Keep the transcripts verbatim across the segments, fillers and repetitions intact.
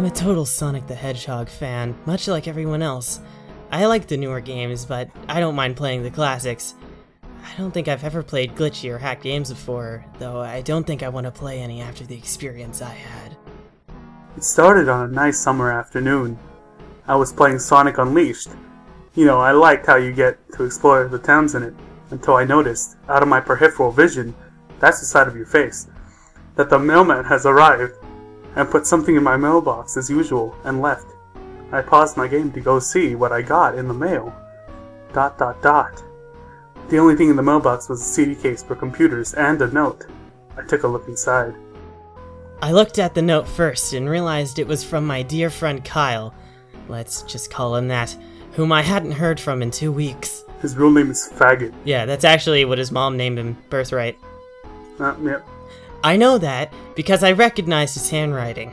I'm a total Sonic the Hedgehog fan, much like everyone else. I like the newer games, but I don't mind playing the classics. I don't think I've ever played glitchy or hacked games before, though I don't think I want to play any after the experience I had. It started on a nice summer afternoon. I was playing Sonic Unleashed. You know, I liked how you get to explore the towns in it, until I noticed, out of my peripheral vision, that's the side of your face, that the mailman has arrived, and put something in my mailbox as usual, and left. I paused my game to go see what I got in the mail. Dot dot dot. The only thing in the mailbox was a C D case for computers and a note. I took a look inside. I looked at the note first and realized it was from my dear friend Kyle, let's just call him that, whom I hadn't heard from in two weeks. His real name is Faggot. Yeah, that's actually what his mom named him, birthright. Uh, yep. I know that because I recognized his handwriting,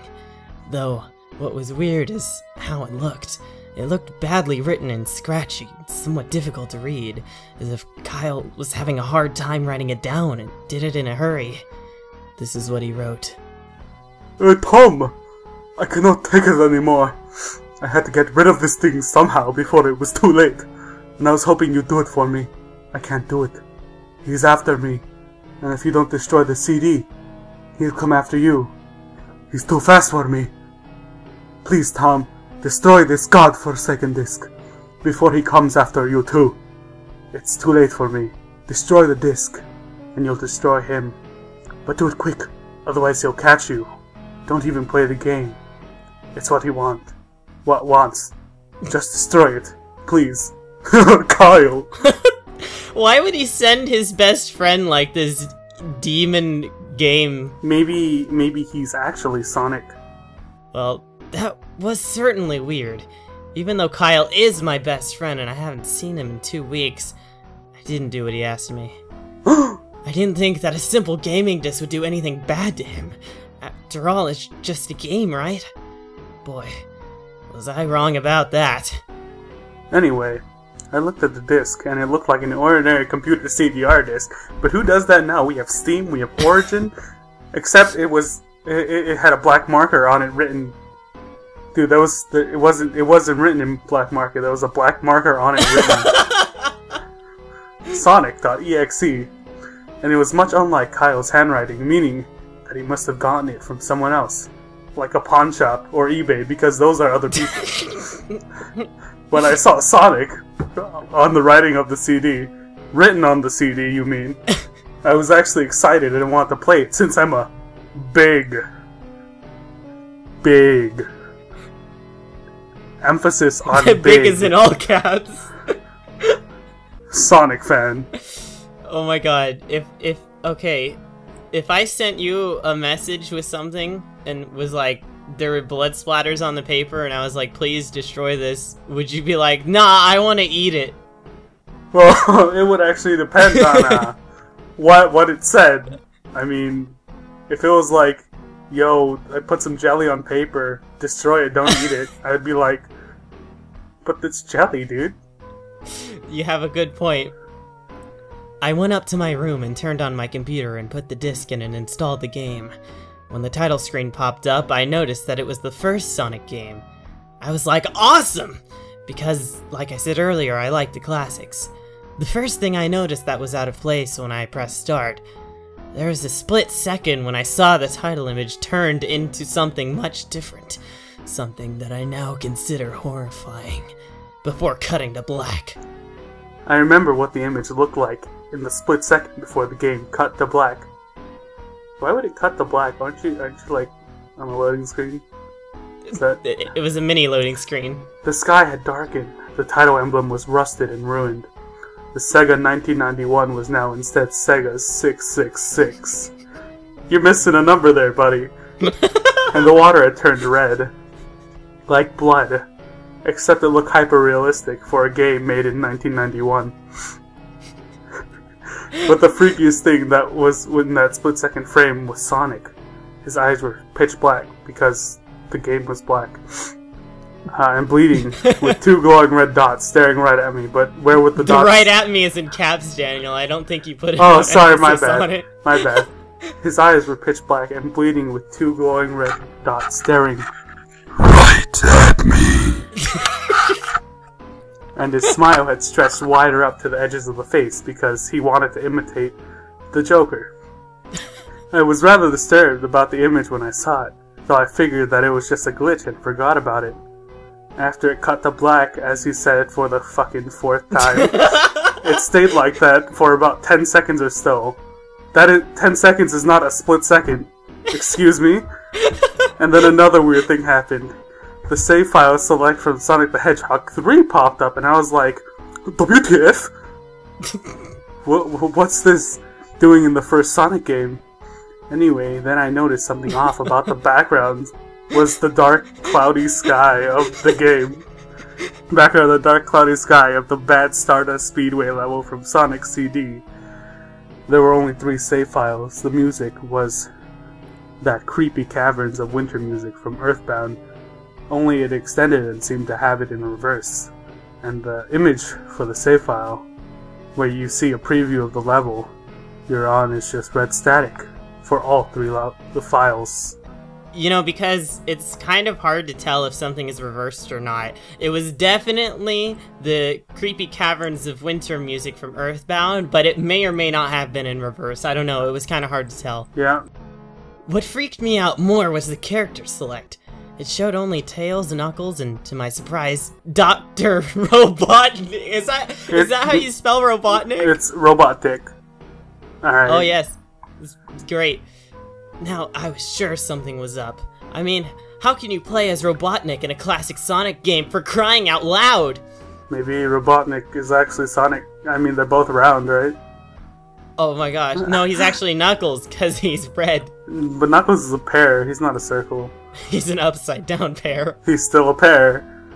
though what was weird is how it looked. It looked badly written and scratchy, somewhat difficult to read, as if Kyle was having a hard time writing it down and did it in a hurry. This is what he wrote. Uh, Tom! I cannot take it anymore. I had to get rid of this thing somehow before it was too late, and I was hoping you'd do it for me. I can't do it. He's after me, and if you don't destroy the C D, he'll come after you. He's too fast for me. Please, Tom. Destroy this godforsaken disc, before he comes after you too. It's too late for me. Destroy the disc, and you'll destroy him. But do it quick, otherwise he'll catch you. Don't even play the game. It's what he wants. What wants. Just destroy it, please. Kyle! Why would he send his best friend like this demon game? Maybe, maybe he's actually Sonic. Well, that was certainly weird. Even though Kyle is my best friend and I haven't seen him in two weeks, I didn't do what he asked me. I didn't think that a simple gaming disc would do anything bad to him. After all, it's just a game, right? Boy, was I wrong about that. Anyway, I looked at the disc and it looked like an ordinary computer C D R disc, but who does that now? We have Steam, we have Origin, except it was, it, it had a black marker on it written. Dude, that was the, it wasn't it wasn't written in black marker. There was a black marker on it written Sonic dot E X E, and it was much unlike Kyle's handwriting, meaning that he must have gotten it from someone else, like a pawn shop or eBay, because those are other people. When I saw Sonic on the writing of the C D, written on the C D, you mean? I was actually excited and wanted to play it since I'm a big, big. Emphasis on big. Big is in all caps. Sonic fan. Oh my god. If, if, okay. If I sent you a message with something and was like, there were blood splatters on the paper and I was like, please destroy this, would you be like, nah, I want to eat it? Well, it would actually depend on uh, what, what it said. I mean, if it was like, yo, I put some jelly on paper, destroy it, don't eat it, I'd be like, but it's jelly, dude. You have a good point. I went up to my room and turned on my computer and put the disc in and installed the game. When the title screen popped up, I noticed that it was the first Sonic game. I was like, awesome! Because, like I said earlier, I like the classics. The first thing I noticed that was out of place when I pressed start. There was a split second when I saw the title image turned into something much different, something that I now consider horrifying, before cutting to black. I remember what the image looked like in the split second before the game cut to black. Why would it cut to black? Aren't you, aren't you like on a loading screen? Is that... it, it was a mini loading screen. The sky had darkened, the title emblem was rusted and ruined. The Sega nineteen ninety-one was now instead Sega six six six. You're missing a number there, buddy. And the water had turned red. Like blood. Except it looked hyper-realistic for a game made in nineteen ninety-one. But the freakiest thing that was in that split-second frame was Sonic. His eyes were pitch black because the game was black. Uh, and bleeding, with two glowing red dots staring right at me, but where with the, the dots... The right at me is in caps, Daniel. I don't think you put it oh, sorry, my bad. My bad. His eyes were pitch black and bleeding with two glowing red dots staring looked at me. And his smile had stretched wider up to the edges of the face because he wanted to imitate the Joker. I was rather disturbed about the image when I saw it, though I figured that it was just a glitch and forgot about it. After it cut to black, as he said for the fucking fourth time, it stayed like that for about ten seconds or so. That is, ten seconds is not a split second. Excuse me? And then another weird thing happened. The save file select from Sonic the Hedgehog three popped up, and I was like, W T F? what, what's this doing in the first Sonic game? Anyway, then I noticed something off about the background. Was the dark, cloudy sky of the game. Background of the dark, cloudy sky of the Bad Stardust Speedway level from Sonic C D. There were only three save files. The music was that creepy Caverns of Winter music from Earthbound, only it extended and seemed to have it in reverse. And the image for the save file, where you see a preview of the level you're on, is just red static for all three lo- the files. You know, because it's kind of hard to tell if something is reversed or not. It was definitely the creepy Caverns of Winter music from Earthbound, but it may or may not have been in reverse. I don't know. It was kind of hard to tell. Yeah. What freaked me out more was the character select. It showed only Tails, Knuckles, and, to my surprise, Doctor Robotnik. Is that is it's, that how you spell Robotnik? It's Robotnik. All right. Oh, yes. It's great. Now, I was sure something was up. I mean, how can you play as Robotnik in a classic Sonic game, for crying out loud? Maybe Robotnik is actually Sonic. I mean, they're both round, right? Oh my gosh. No, he's actually Knuckles, because he's red. But Knuckles is a pear. He's not a circle. He's an upside-down pear. He's still a pear.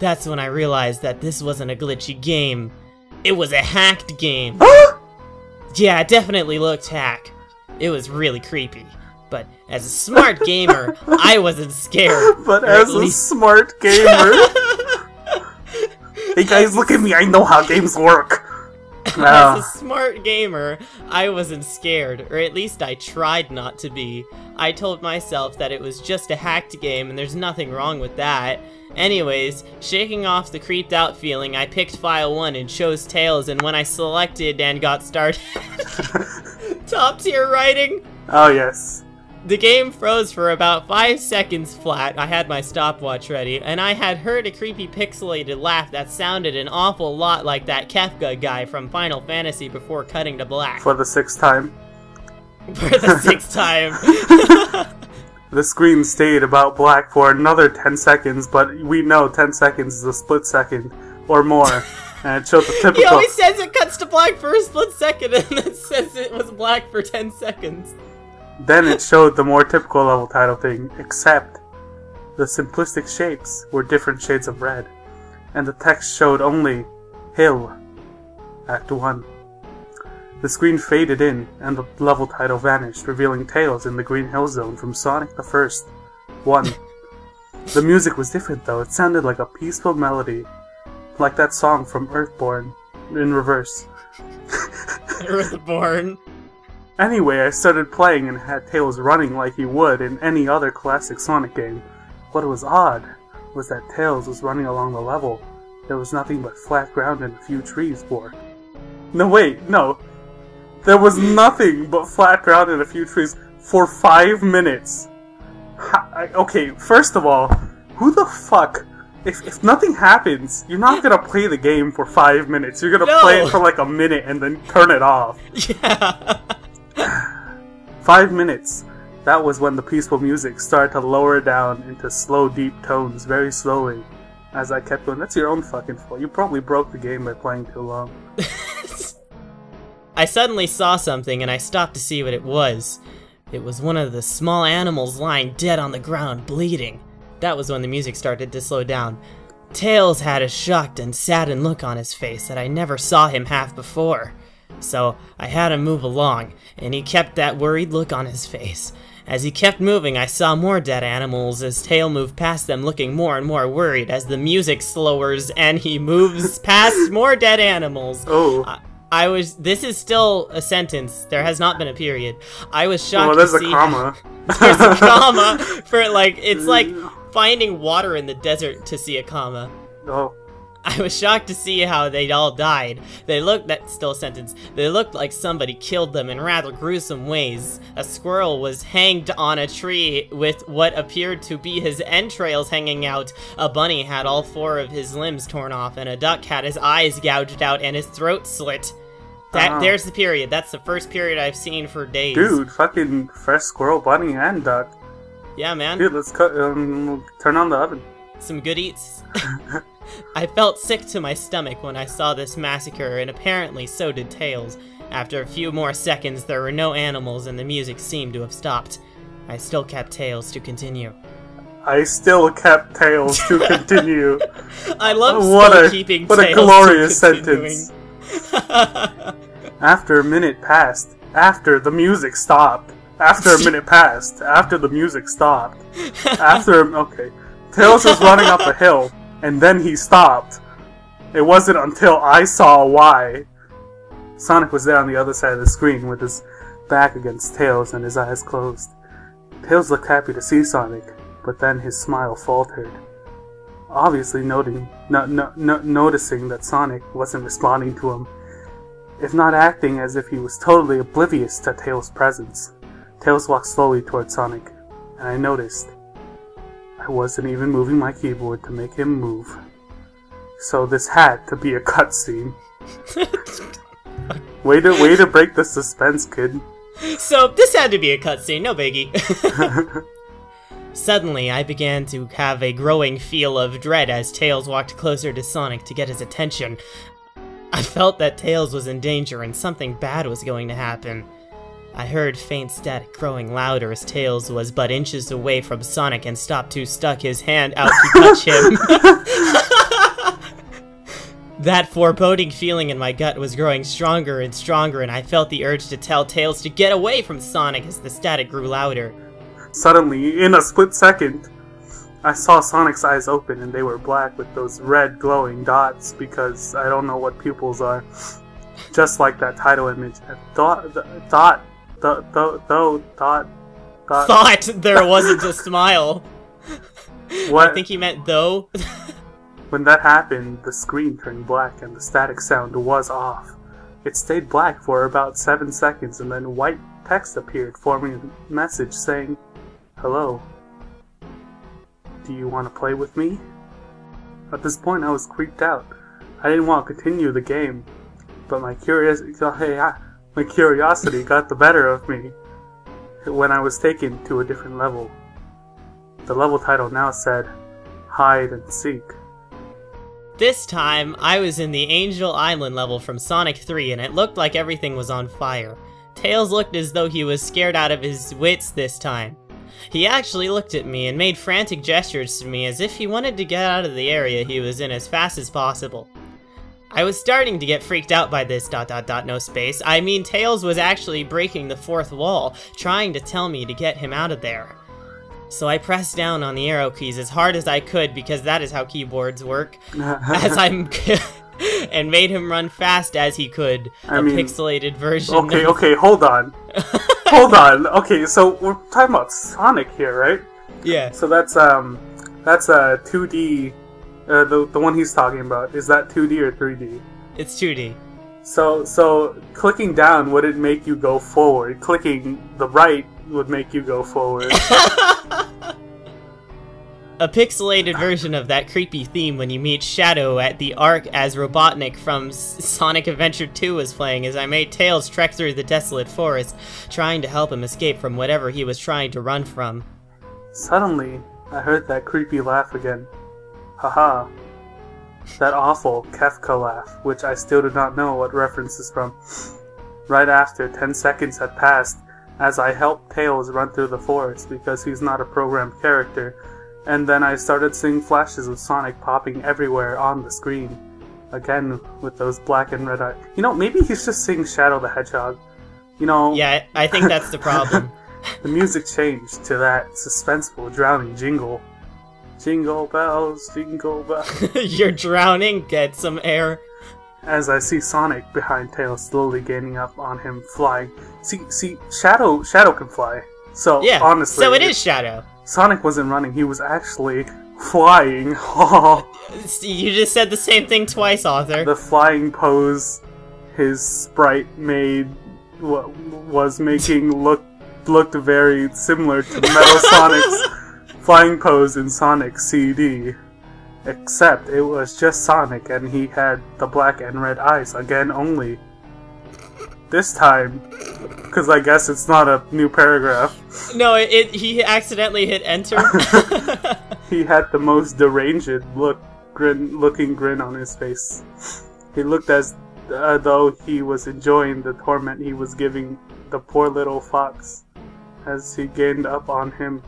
That's when I realized that this wasn't a glitchy game. It was a hacked game. Yeah, it definitely looked hacked. It was really creepy, but as a smart gamer, I wasn't scared. But as a smart gamer... Hey guys, look at me, I know how games work! Nah. As a smart gamer, I wasn't scared, or at least I tried not to be. I told myself that it was just a hacked game, and there's nothing wrong with that. Anyways, shaking off the creeped out feeling, I picked file one and chose Tails, and when I selected and got started... Top tier writing! Oh, yes. The game froze for about five seconds flat. I had my stopwatch ready, and I had heard a creepy pixelated laugh that sounded an awful lot like that Kefka guy from Final Fantasy before cutting to black. For the sixth time. For the sixth time. The screen stayed about black for another ten seconds, but we know ten seconds is a split second or more. And it showed the typical... He always says it cuts to black for a split second, and then says it was black for ten seconds. Then it showed the more typical level title thing, except the simplistic shapes were different shades of red, and the text showed only Hill, Act one. The screen faded in, and the level title vanished, revealing Tails in the Green Hill Zone from Sonic the First, one. The music was different, though. It sounded like a peaceful melody, like that song from Earthborn, in reverse. Earthborn? Anyway, I started playing and had Tails running like he would in any other classic Sonic game. What was odd was that Tails was running along the level. There was nothing but flat ground and a few trees for... No, wait, no. There was nothing but flat ground and a few trees for five minutes. Ha I, okay, first of all, who the fuck... If, if nothing happens, you're not gonna play the game for five minutes. You're gonna no. play it for like a minute and then turn it off. Yeah. Five minutes. That was when the peaceful music started to lower down into slow, deep tones very slowly. As I kept going, that's your own fucking fault. You probably broke the game by playing too long. I suddenly saw something and I stopped to see what it was. It was one of the small animals lying dead on the ground, bleeding. That was when the music started to slow down. Tails had a shocked and saddened look on his face that I never saw him have before. So I had him move along, and he kept that worried look on his face. As he kept moving, I saw more dead animals as Tails moved past them, looking more and more worried as the music slowers and he moves past more dead animals. Oh. I, I was- this is still a sentence. There has not been a period. I was shocked well, to see- Well, there's a comma. There's a comma for, like, it's like finding water in the desert to see a comma. Oh. I was shocked to see how they all died. They looked- that's still a sentence. They looked like somebody killed them in rather gruesome ways. A squirrel was hanged on a tree with what appeared to be his entrails hanging out. A bunny had all four of his limbs torn off, and a duck had his eyes gouged out and his throat slit. That- uh, there's the period. That's the first period I've seen for days. Dude, fucking fresh squirrel, bunny, and duck. Yeah, man. Dude, let's cut- um, turn on the oven. Some good eats. I felt sick to my stomach when I saw this massacre, and apparently so did Tails. After a few more seconds, there were no animals, and the music seemed to have stopped. I still kept Tails to continue. I still kept Tails to continue. I love what still a, keeping what Tails a glorious to sentence. After a minute passed, after the music stopped, after a minute passed, after the music stopped, after okay, Tails was running up a hill. And then he stopped. It wasn't until I saw why. Sonic was there on the other side of the screen with his back against Tails and his eyes closed. Tails looked happy to see Sonic, but then his smile faltered. Obviously noting, no, no, no, noticing that Sonic wasn't responding to him, if not acting as if he was totally oblivious to Tails' presence. Tails walked slowly toward Sonic, and I noticed. I wasn't even moving my keyboard to make him move. So this had to be a cutscene. Way to way to break the suspense, kid. So this had to be a cutscene, no biggie. Suddenly, I began to have a growing feel of dread as Tails walked closer to Sonic to get his attention. I felt that Tails was in danger and something bad was going to happen. I heard faint static growing louder as Tails was but inches away from Sonic and stopped to stuck his hand out to touch him. That foreboding feeling in my gut was growing stronger and stronger, and I felt the urge to tell Tails to get away from Sonic as the static grew louder. Suddenly, in a split second, I saw Sonic's eyes open, and they were black with those red glowing dots because I don't know what pupils are. Just like that title image. Dot, dot. Th th th thought, thought. Thought there wasn't a smile. What? I think he meant though. When that happened, the screen turned black and the static sound was off. It stayed black for about seven seconds and then white text appeared forming a message saying, "Hello. Do you want to play with me?" At this point I was creeped out. I didn't want to continue the game, but my curiosity... Hey, I... My curiosity got the better of me when I was taken to a different level. The level title now said, Hide and Seek. This time, I was in the Angel Island level from Sonic three, and it looked like everything was on fire. Tails looked as though he was scared out of his wits this time. He actually looked at me and made frantic gestures to me as if he wanted to get out of the area he was in as fast as possible. I was starting to get freaked out by this dot dot dot no space. I mean, Tails was actually breaking the fourth wall, trying to tell me to get him out of there. So I pressed down on the arrow keys as hard as I could because that is how keyboards work. as I'm and made him run fast as he could. I a mean, pixelated version. Okay, of... okay, hold on. hold on. Okay, so we're talking about Sonic here, right? Yeah. So that's um that's a two D Uh, the, the one he's talking about, is that two D or three D? It's two D. So, so clicking down wouldn't make you go forward. Clicking the right would make you go forward. A pixelated version of that creepy theme when you meet Shadow at the Ark as Robotnik from Sonic Adventure two was playing as I made Tails trek through the desolate forest, trying to help him escape from whatever he was trying to run from. Suddenly, I heard that creepy laugh again. Haha. That awful Kefka laugh, which I still do not know what reference is from. Right after ten seconds had passed, as I helped Tails run through the forest because he's not a programmed character, and then I started seeing flashes of Sonic popping everywhere on the screen. Again, with those black and red eyes. You know, maybe he's just seeing Shadow the Hedgehog. You know... Yeah, I think that's the problem. The music changed to that suspenseful, drowning jingle. Jingle bells, jingle bells. You're drowning, get some air. As I see Sonic behind Tails slowly gaining up on him, flying. See, see, Shadow, Shadow can fly. So yeah, honestly, so it is Shadow. Sonic wasn't running; he was actually flying. You just said the same thing twice, Arthur. The flying pose his sprite made w was making look looked very similar to Metal Sonic's flying pose in Sonic C D. Except it was just Sonic, and he had the black and red eyes again only. This time, because I guess it's not a new paragraph. No, it, it he accidentally hit enter. He had the most deranged look, grin, looking grin on his face. He looked as uh, though he was enjoying the torment he was giving the poor little fox as he gained up on him.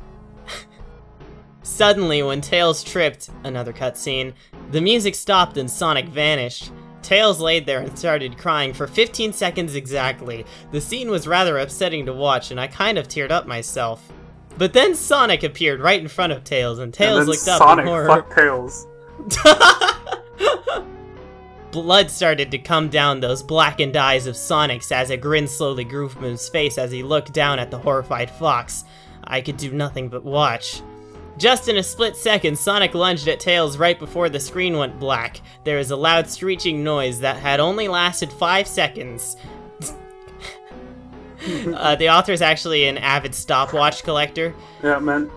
Suddenly, when Tails tripped, another cutscene, the music stopped and Sonic vanished. Tails laid there and started crying for fifteen seconds exactly. The scene was rather upsetting to watch, and I kind of teared up myself. But then Sonic appeared right in front of Tails, and Tails and looked Sonic up in horror. Fuck Tails. Blood started to come down those blackened eyes of Sonic's as a grin slowly grew from his face as he looked down at the horrified fox. I could do nothing but watch. Just in a split second, Sonic lunged at Tails right before the screen went black. There was a loud screeching noise that had only lasted five seconds. uh, the author's actually an avid stopwatch collector. Yeah, man.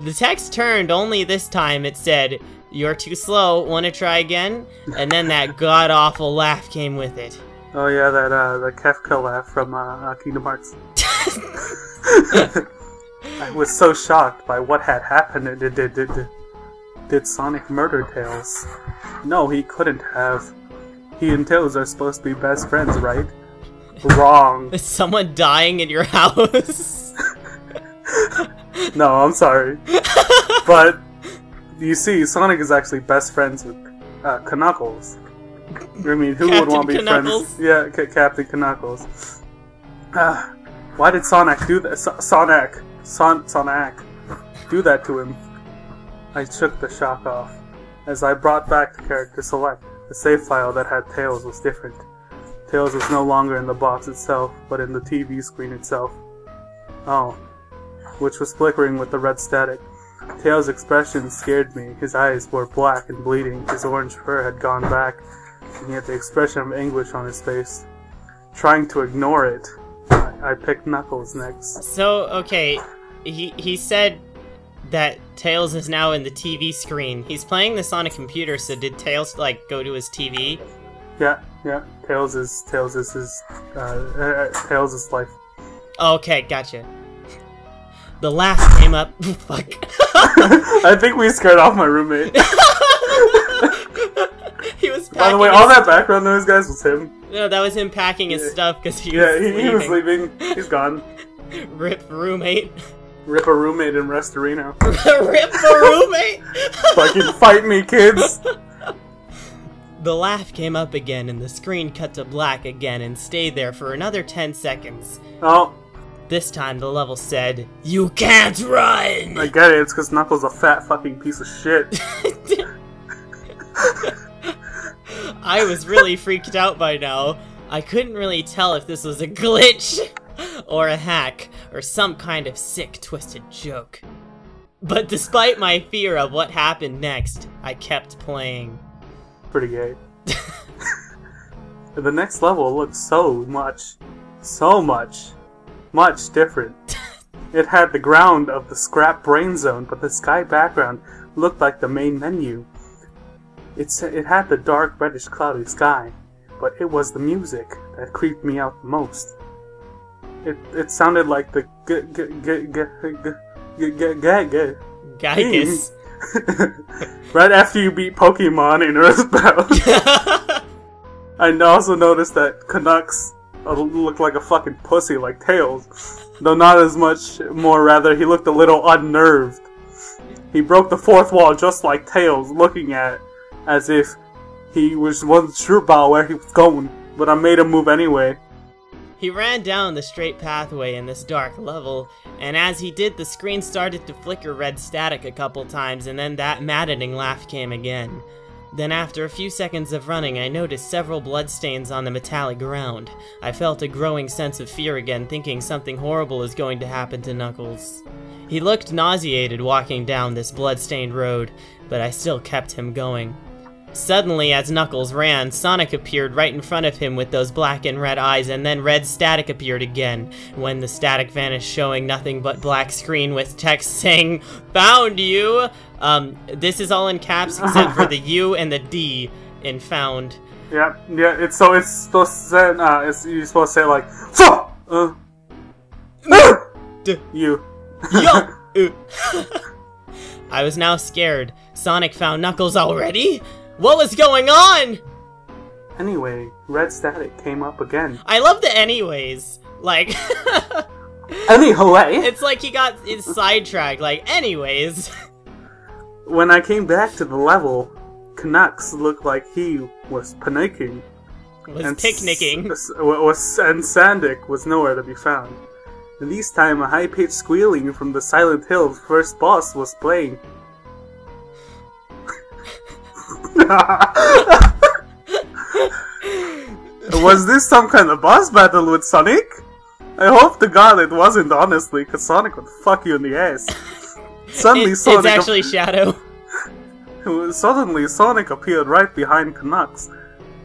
The text turned, only this time it said, "You're too slow, wanna try again?" And then that god-awful laugh came with it. Oh yeah, that uh, the Kefka laugh from uh, Kingdom Hearts. I was so shocked by what had happened. Did, did, did, did Sonic murder Tails? No, he couldn't have. He and Tails are supposed to be best friends, right? Wrong. Is someone dying in your house? No, I'm sorry. But, you see, Sonic is actually best friends with uh, Knuckles. I mean, who Captain would want to be Knuckles. friends? Yeah, C Captain Knuckles. Uh, why did Sonic do that? So Sonic! Son Sonic, do that to him. I shook the shock off. As I brought back the character select, the save file that had Tails was different. Tails was no longer in the box itself, but in the T V screen itself. Oh. Which was flickering with the red static. Tails' expression scared me. His eyes were black and bleeding. His orange fur had gone back, and he had the expression of anguish on his face. Trying to ignore it, I, I picked Knuckles next. So, okay... He, he said that Tails is now in the T V screen. He's playing this on a computer, so did Tails, like, go to his T V? Yeah, yeah. Tails is, Tails is his, uh, uh Tails is life. Okay, gotcha. The laugh came up. Fuck. I think we scared off my roommate. He was packing. By the way, all that background noise, guys, was him. No, that was him packing his yeah. stuff, because he yeah, was Yeah, he, he was leaving. He's gone. Rip roommate. Rip a roommate in Restorino. Rip a roommate? Fucking fight me, kids! The laugh came up again, and the screen cut to black again and stayed there for another ten seconds. Oh. This time the level said, "You can't run!" I get it, it's because Knuckles a fat fucking piece of shit. I was really freaked out by now. I couldn't really tell if this was a glitch, or a hack, or some kind of sick, twisted joke. But despite my fear of what happened next, I kept playing. Pretty gay. The next level looked so much, so much, much different. It had the ground of the Scrap Brain Zone, but the sky background looked like the main menu. It's, it had the dark, reddish, cloudy sky, but it was the music that creeped me out the most. It it sounded like the g g g g g g g Gygus. Right after you beat Pokemon in Earthbound. I also noticed that Canucks looked like a fucking pussy, like Tails, though not as much more. Rather, he looked a little unnerved. He broke the fourth wall just like Tails, looking at it as if he was wasn't sure about where he was going. But I made him move anyway. He ran down the straight pathway in this dark level, and as he did, the screen started to flicker red static a couple times, and then that maddening laugh came again. Then after a few seconds of running, I noticed several bloodstains on the metallic ground. I felt a growing sense of fear again, thinking something horrible is going to happen to Knuckles. He looked nauseated walking down this bloodstained road, but I still kept him going. Suddenly, as Knuckles ran, Sonic appeared right in front of him with those black and red eyes, and then red static appeared again. When the static vanished, showing nothing but black screen with text saying, "Found you!" Um, this is all in caps except for the U and the D in found. Yeah, yeah, it's, so it's supposed to say, uh, it's, you're supposed to say like, "Fuck!" Uh, you. Yo! I was now scared. Sonic found Knuckles already? What was going on? Anyway, red static came up again. I love the anyways. Like... anyway? It's like he got sidetracked, like, anyways. When I came back to the level, Canucks looked like he was panicking. Was and picnicking. S was, and Sandic was nowhere to be found. And this time, a high-pitched squealing from the Silent Hill first boss was playing. Was this some kind of boss battle with Sonic? I hope to God it wasn't, honestly, because Sonic would fuck you in the ass. Suddenly, it, Sonic it's actually Shadow. Suddenly, Sonic appeared right behind Canucks,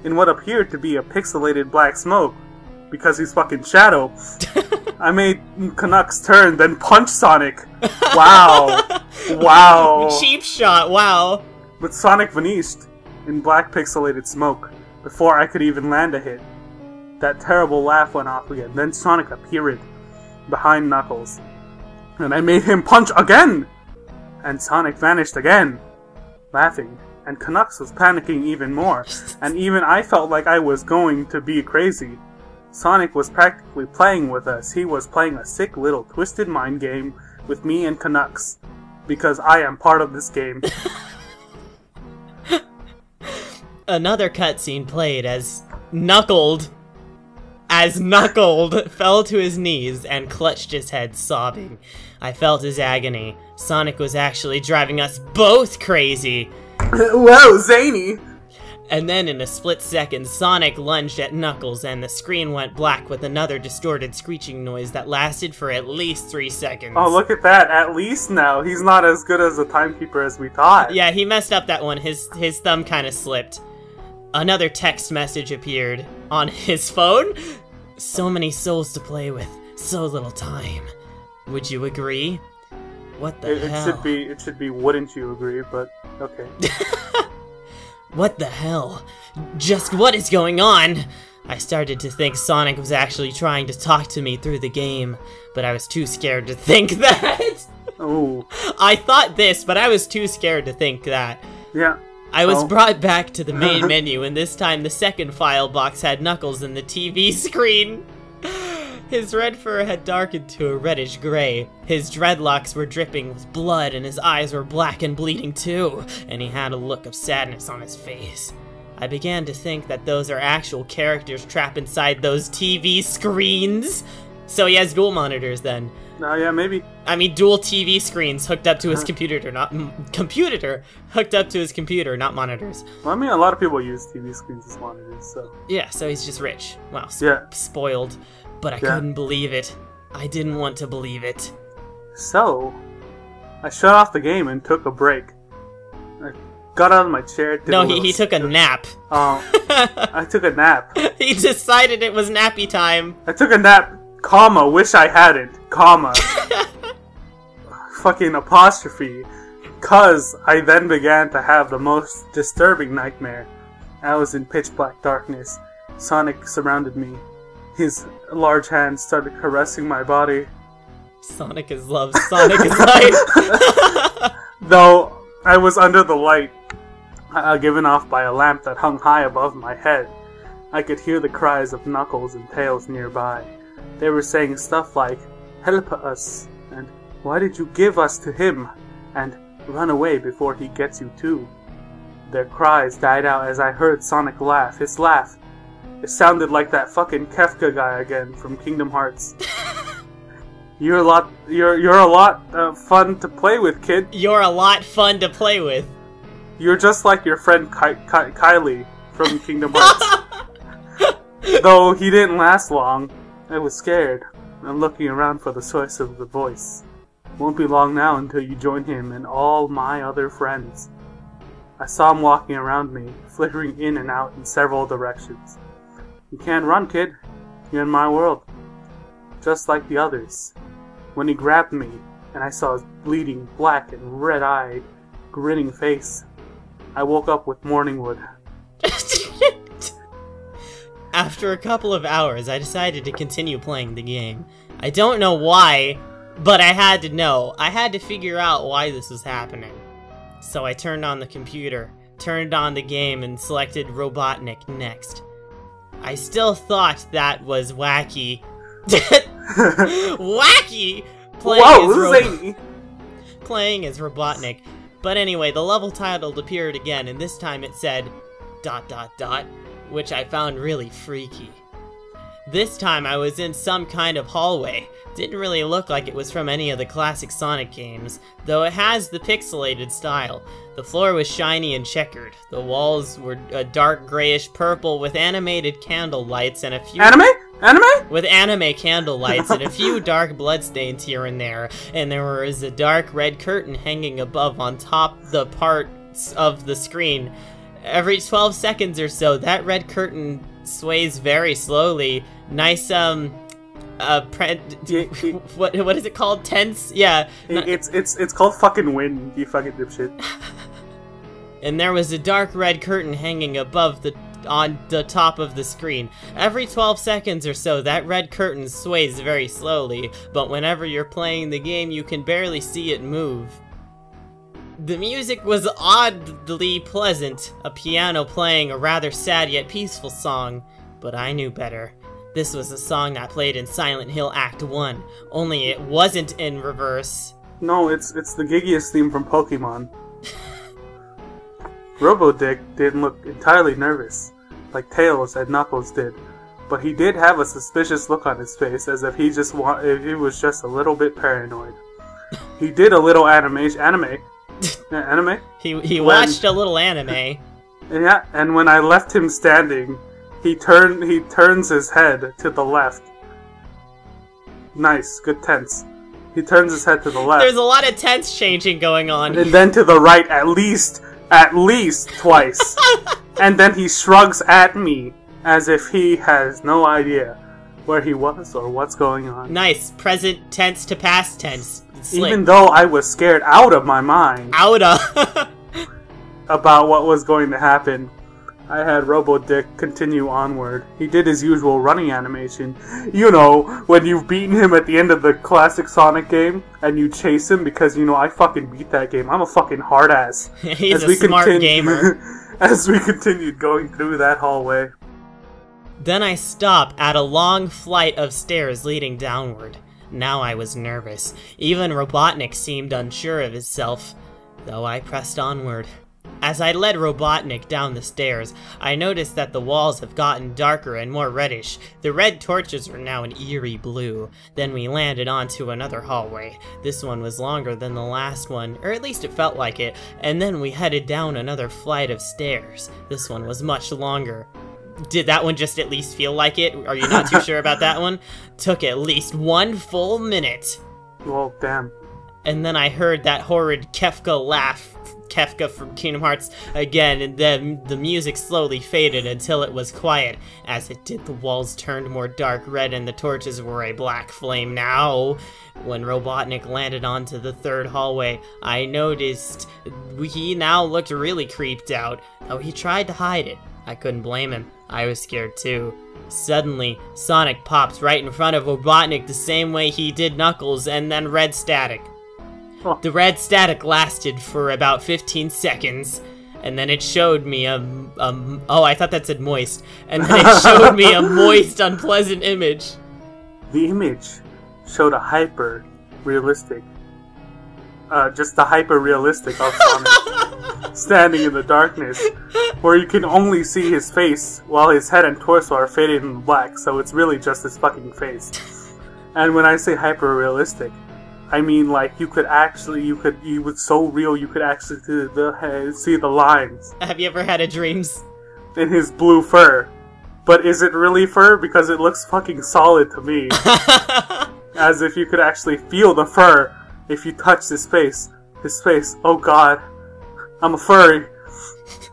in what appeared to be a pixelated black smoke, because he's fucking Shadow. I made Canucks turn, then punch Sonic. Wow. Wow. Cheap shot, wow. But Sonic vanished in black pixelated smoke before I could even land a hit. That terrible laugh went off again. Then Sonic appeared behind Knuckles. And I made him punch again! And Sonic vanished again, laughing. And Canucks was panicking even more. And even I felt like I was going to be crazy. Sonic was practically playing with us. He was playing a sick little twisted mind game with me and Canucks. Because I am part of this game. Another cutscene played as Knuckled, as Knuckled fell to his knees and clutched his head, sobbing. I felt his agony. Sonic was actually driving us both crazy. Whoa, zany! And then in a split second, Sonic lunged at Knuckles and the screen went black with another distorted screeching noise that lasted for at least three seconds. Oh, look at that. At least now. He's not as good as a timekeeper as we thought. Yeah, he messed up that one. His, his thumb kind of slipped. Another text message appeared on his phone. So many souls to play with, so little time. Would you agree? What the it, hell? It should be, it should be, wouldn't you agree, but okay. What the hell? Just what is going on? I started to think Sonic was actually trying to talk to me through the game, but I was too scared to think that. Oh. I thought this, but I was too scared to think that. Yeah. I was oh. brought back to the main menu, and this time the second file box had Knuckles in the T V screen. His red fur had darkened to a reddish gray. His dreadlocks were dripping with blood, and his eyes were black and bleeding too, and he had a look of sadness on his face. I began to think that those are actual characters trapped inside those T V screens. So he has dual monitors then. Oh, uh, yeah, maybe. I mean, dual T V screens hooked up to his computer, not... Computer! Hooked up to his computer, not monitors. Well, I mean, a lot of people use T V screens as monitors, so... Yeah, so he's just rich. Wow, sp yeah. spoiled. But I yeah. couldn't believe it. I didn't want to believe it. So, I shut off the game and took a break. I got out of my chair... Did no, he, he took a nap. Oh, uh, I took a nap. He decided it was nappy time. I took a nap... Comma, wish I hadn't. Comma. Fucking apostrophe. Cause I then began to have the most disturbing nightmare. I was in pitch black darkness. Sonic surrounded me. His large hand started caressing my body. Sonic is love. Sonic is light. Though I was under the light, uh, given off by a lamp that hung high above my head. I could hear the cries of Knuckles and Tails nearby. They were saying stuff like, "Help us," and "Why did you give us to him?" and "Run away before he gets you too." Their cries died out as I heard Sonic laugh. His laugh. It sounded like that fucking Kefka guy again from Kingdom Hearts. You're a lot, you're, you're a lot uh, fun to play with, kid. You're a lot fun to play with. You're just like your friend Ky Ky Kylie from Kingdom Hearts. Though he didn't last long, I was scared. I'm looking around for the source of the voice. Won't be long now until you join him and all my other friends. I saw him walking around me, flickering in and out in several directions. You can't run, kid. You're in my world. Just like the others. When he grabbed me, and I saw his bleeding, black and red-eyed, grinning face, I woke up with morning wood. After a couple of hours, I decided to continue playing the game. I don't know why, but I had to know. I had to figure out why this was happening. So I turned on the computer, turned on the game, and selected Robotnik next. I still thought that was wacky. Wacky! Playing, Whoa, as Rob playing as Robotnik. But anyway, the level title appeared again, and this time it said dot dot dot, which I found really freaky. This time I was in some kind of hallway. Didn't really look like it was from any of the classic Sonic games, though it has the pixelated style. The floor was shiny and checkered. The walls were a dark grayish purple with animated candle lights and a few- Anime? Anime? With anime candle lights and a few dark bloodstains here and there, and there was a dark red curtain hanging above on top the parts of the screen. Every twelve seconds or so, that red curtain sways very slowly. Nice, um, uh, pre it, it, what what is it called? Tense? Yeah. It, it's it's it's called fucking wind. You fucking dipshit. And there was a dark red curtain hanging above the. On the top of the screen. Every twelve seconds or so, that red curtain sways very slowly, but whenever you're playing the game, you can barely see it move. The music was oddly pleasant, a piano playing a rather sad yet peaceful song, but I knew better. This was a song that played in Silent Hill Act one, only it wasn't in reverse. No, it's it's the giggiest theme from Pokemon. Robodick didn't look entirely nervous, like Tails and Knuckles did, but he did have a suspicious look on his face, as if he just wa if he was just a little bit paranoid. He did a little animation, anime, anime. He he when, watched a little anime. Yeah, and when I left him standing, he turned he turns his head to the left. Nice, good tense. He turns his head to the left. There's a lot of tense changing going on. And then to the right, at least. At least twice. And then he shrugs at me as if he has no idea where he was or what's going on. Nice. Present tense to past tense. Slick. Even though I was scared out of my mind. Out of. About what was going to happen, I had Robodick continue onward. He did his usual running animation. You know, when you've beaten him at the end of the classic Sonic game, and you chase him because, you know, I fucking beat that game. I'm a fucking hard-ass. He's as a we smart gamer. As we continued going through that hallway. Then I stopped at a long flight of stairs leading downward. Now I was nervous. Even Robotnik seemed unsure of himself, though I pressed onward. As I led Robotnik down the stairs, I noticed that the walls have gotten darker and more reddish. The red torches are now an eerie blue. Then we landed onto another hallway. This one was longer than the last one, or at least it felt like it, and then we headed down another flight of stairs. This one was much longer. Did that one just at least feel like it? Are you not too sure about that one? Took at least one full minute. Well, damn. And then I heard that horrid Kefka laugh. Kefka from Kingdom Hearts again, and then the music slowly faded until it was quiet. As it did, the walls turned more dark red and the torches were a black flame now. When Robotnik landed onto the third hallway, I noticed he now looked really creeped out, though he tried to hide it. I couldn't blame him. I was scared too. Suddenly, Sonic pops right in front of Robotnik the same way he did Knuckles, and then red static. The red static lasted for about fifteen seconds, and then it showed me a, a... Oh, I thought that said moist. And then it showed me a moist, unpleasant image. The image showed a hyper-realistic... Uh, just the hyper-realistic of Sonic standing in the darkness, where you can only see his face while his head and torso are faded in black, so it's really just his fucking face. And when I say hyper-realistic... I mean, like, you could actually, you could, it was so real, you could actually see the, see the lines. Have you ever had a dreams? In his blue fur. But is it really fur? Because it looks fucking solid to me. As if you could actually feel the fur if you touched his face. His face. Oh god. I'm a furry.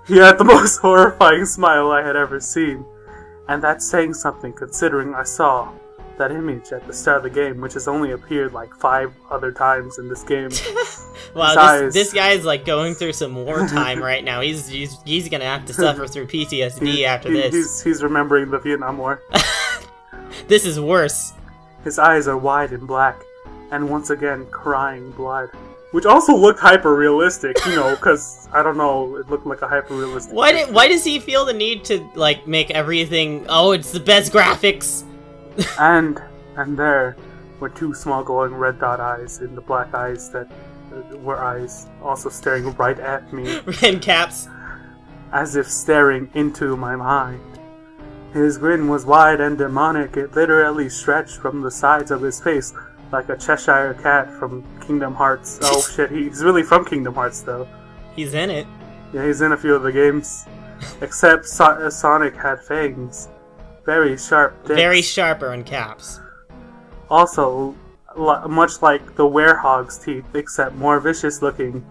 He had the most horrifying smile I had ever seen. And that's saying something, considering I saw that image at the start of the game, which has only appeared like five other times in this game. Wow, this, this guy's like going through some wartime right now. He's, he's he's gonna have to suffer through P T S D he, after he, this. He's, he's remembering the Vietnam War. This is worse. His eyes are wide and black, and once again crying blood. Which also looked hyper-realistic, you know, because, I don't know, it looked like a hyper-realistic... Why, did, why does he feel the need to, like, make everything, oh, it's the best graphics? and, and there were two small glowing red dot eyes in the black eyes that uh, were eyes also staring right at me. In caps. As if staring into my mind. His grin was wide and demonic, it literally stretched from the sides of his face, like a Cheshire Cat from Kingdom Hearts. Oh shit, he's really from Kingdom Hearts though. He's in it. Yeah, he's in a few of the games. Except so Sonic had fangs. Very sharp dicks. Very sharper in caps. Also, much like the werehog's teeth, except more vicious looking,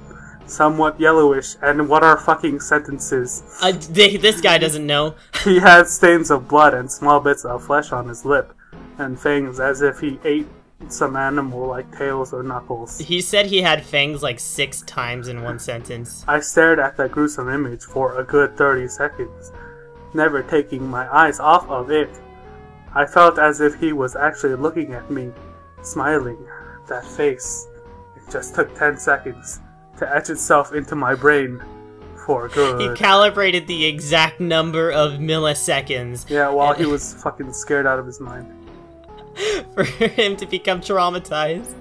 somewhat yellowish, and what are fucking sentences? Uh, this guy doesn't know. He had stains of blood and small bits of flesh on his lip, and fangs as if he ate some animal like tails or knuckles. He said he had fangs like six times in one sentence. I stared at that gruesome image for a good thirty seconds, never taking my eyes off of it. I felt as if he was actually looking at me, smiling. That face. It just took ten seconds to etch itself into my brain for good. He calibrated the exact number of milliseconds. Yeah, while he was fucking scared out of his mind. For him to become traumatized.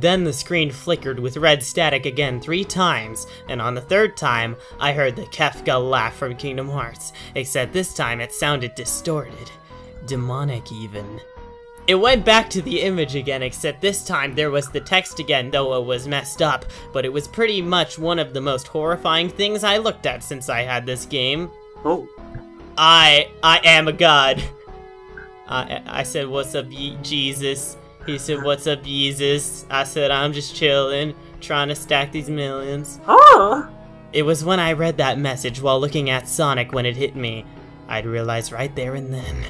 Then the screen flickered with red static again three times, and on the third time, I heard the Kefka laugh from Kingdom Hearts, except this time it sounded distorted. Demonic even. It went back to the image again, except this time there was the text again, though it was messed up, but it was pretty much one of the most horrifying things I looked at since I had this game. Oh. I... I am a god. Uh, I said, what's up, ye Jesus? He said, what's up, Jesus? I said, I'm just chillin', trying to stack these millions. Oh! It was when I read that message while looking at Sonic when it hit me. I'd realized right there and then.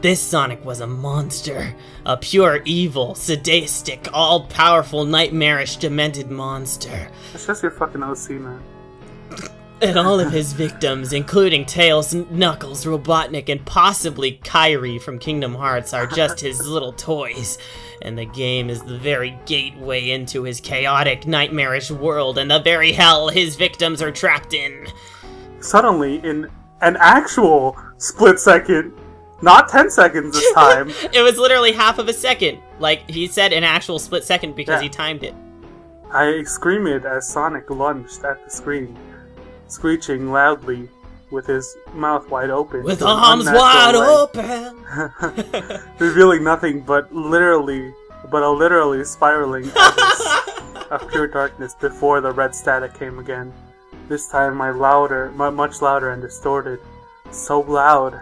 This Sonic was a monster. A pure evil, sadistic, all-powerful, nightmarish, demented monster. That's just your fucking O C, man. And all of his victims, including Tails, Knuckles, Robotnik, and possibly Kairi from Kingdom Hearts, are just his little toys. And the game is the very gateway into his chaotic, nightmarish world and the very hell his victims are trapped in. Suddenly, in an actual split second, not ten seconds this time. It was literally half of a second. Like, he said an actual split second because yeah. He timed it. I screamed as Sonic lunged at the screen. Screeching loudly, with his mouth wide open. With arms wide open! Revealing nothing but literally, but a literally spiraling abyss of pure darkness before the red static came again. This time my louder, my much louder and distorted. So loud,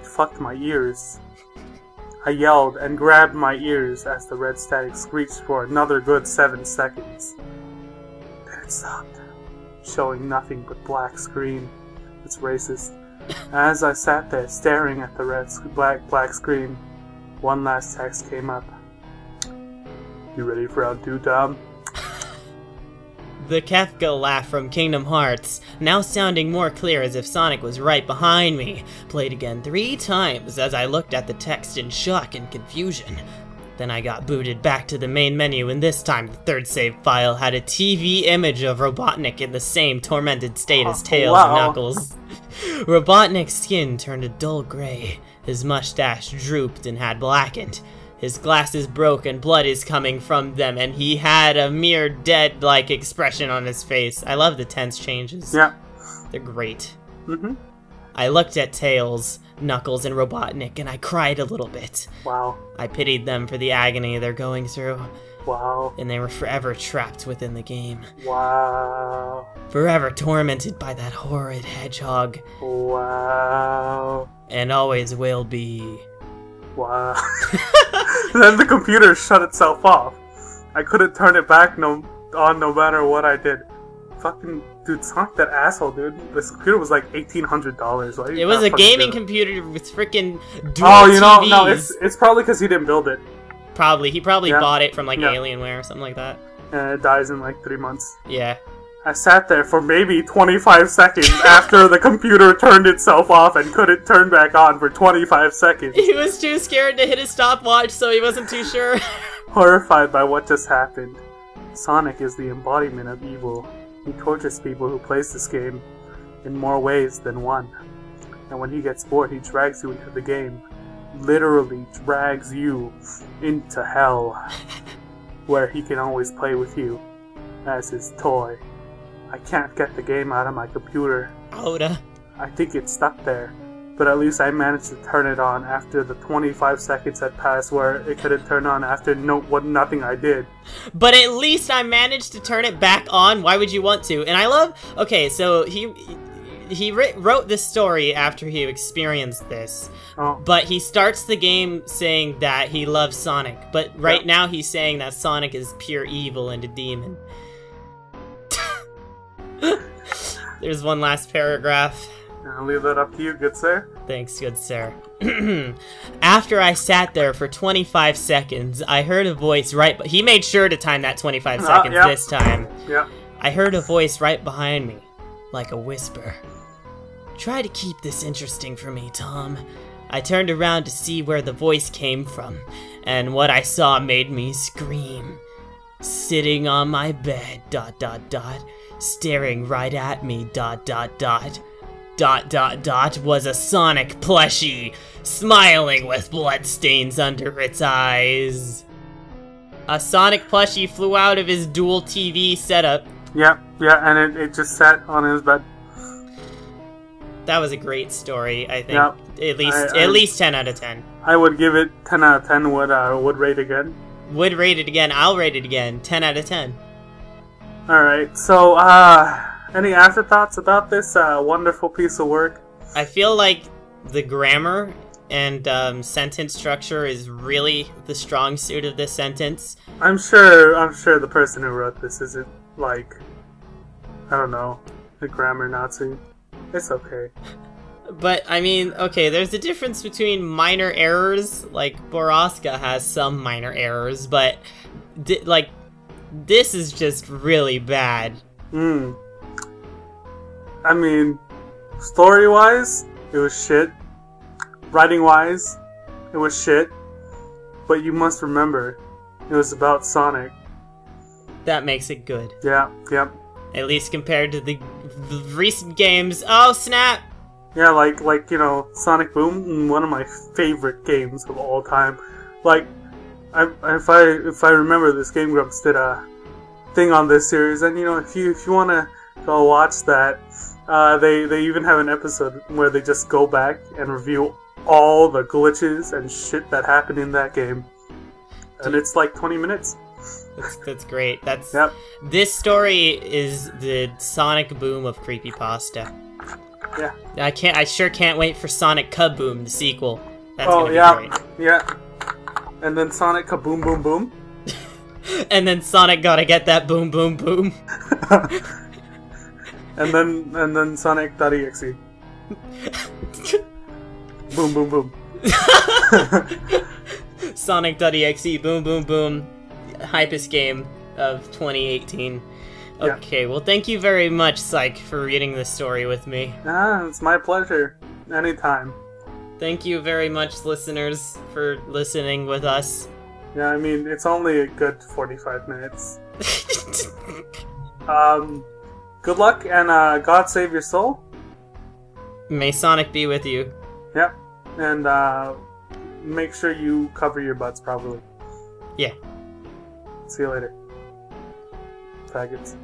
it fucked my ears. I yelled and grabbed my ears as the red static screeched for another good seven seconds. Then it stopped. Showing nothing but black screen. It's racist. As I sat there staring at the red sc black black screen, one last text came up. You ready for round two, Dom? The Kefka laugh from Kingdom Hearts, now sounding more clear as if Sonic was right behind me, played again three times as I looked at the text in shock and confusion. Then I got booted back to the main menu, and this time the third save file had a T V image of Robotnik in the same tormented state oh, as Tails wow. and Knuckles. Robotnik's skin turned a dull gray, his mustache drooped and had blackened, his glasses broke and blood is coming from them, and he had a mere dead-like expression on his face. I love the tense changes. Yeah. They're great. Mm-hmm. I looked at Tails, Knuckles and Robotnik, and I cried a little bit. Wow. I pitied them for the agony they're going through. Wow. And they were forever trapped within the game. Wow. Forever tormented by that horrid hedgehog. Wow. And always will be. Wow. Then the computer shut itself off. I couldn't turn it back no on no matter what I did. Fucking dude, Sonic that asshole, dude. This computer was like eighteen hundred dollars. Like, it was a gaming computer with freaking dual T Vs. Oh, you know, no, it's, it's probably because he didn't build it. Probably. He probably yeah. bought it from like yeah. Alienware or something like that. And it dies in like three months. Yeah. I sat there for maybe twenty-five seconds after the computer turned itself off and couldn't turn back on for twenty-five seconds. He was too scared to hit his stopwatch, so he wasn't too sure. Horrified by what just happened. Sonic is the embodiment of evil. He tortures people who plays this game in more ways than one. And when he gets bored, he drags you into the game. Literally drags you into hell, where he can always play with you as his toy. I can't get the game out of my computer. Oda. I think it's stuck there, but at least I managed to turn it on after the twenty-five seconds had passed where it couldn't turn on after no what nothing I did. But at least I managed to turn it back on. Why would you want to? And I love... Okay, so he... He wrote this story after he experienced this, oh. but he starts the game saying that he loves Sonic, but right yeah. now he's saying that Sonic is pure evil and a demon. There's one last paragraph. I'll leave that up to you, good sir. Thanks, good sir. After I sat there for twenty-five seconds, I heard a voice right... He made sure to time that twenty-five uh, seconds yeah. this time. Yeah. I heard a voice right behind me, like a whisper. Try to keep this interesting for me, Tom. I turned around to see where the voice came from, and what I saw made me scream. Sitting on my bed, dot dot dot, staring right at me, dot dot dot, dot dot dot, was a Sonic plushie, smiling with bloodstains under its eyes. A Sonic plushie flew out of his dual T V setup. Yeah, yeah, and it, it just sat on his bed. That was a great story, I think. Yeah, at least I, I, at least ten out of ten. I would give it ten out of ten. Would uh, would rate again? Would rate it again. I'll rate it again. ten out of ten. All right. So, uh, any afterthoughts about this uh, wonderful piece of work? I feel like the grammar and um, sentence structure is really the strong suit of this sentence. I'm sure. I'm sure the person who wrote this isn't like, I don't know, a grammar Nazi. It's okay. But, I mean, okay, there's a difference between minor errors, like, Boroska has some minor errors, but, di like, this is just really bad. Hmm. I mean, story-wise, it was shit. Writing-wise, it was shit. But you must remember, it was about Sonic. That makes it good. Yeah, yep. Yeah. At least compared to the recent games. Oh, snap! Yeah, like, like you know, Sonic Boom, one of my favorite games of all time. Like, I, if I if I remember, this Game Grumps did a thing on this series, and you know, if you if you want to go watch that, uh, they they even have an episode where they just go back and review all the glitches and shit that happened in that game, and it's like twenty minutes. That's, that's great. That's yep. This story is the Sonic Boom of creepypasta. Yeah. I can't. I sure can't wait for Sonic Kaboom, the sequel. That's oh gonna be yeah, great. yeah. And then Sonic Kaboom Boom Boom. And then Sonic gotta get that boom boom boom. and then and then Sonic dot E X E. Boom boom boom. Sonic dot E X E boom boom boom. Hypest game of twenty eighteen. Okay, yeah. Well, thank you very much, Syke, for reading this story with me. Ah, it's my pleasure. Anytime. Thank you very much, listeners, for listening with us. Yeah, I mean, it's only a good forty-five minutes. um, good luck, and uh, God save your soul. May Sonic be with you. Yep, yeah. And uh, make sure you cover your butts properly. Yeah. See you later. Faggots.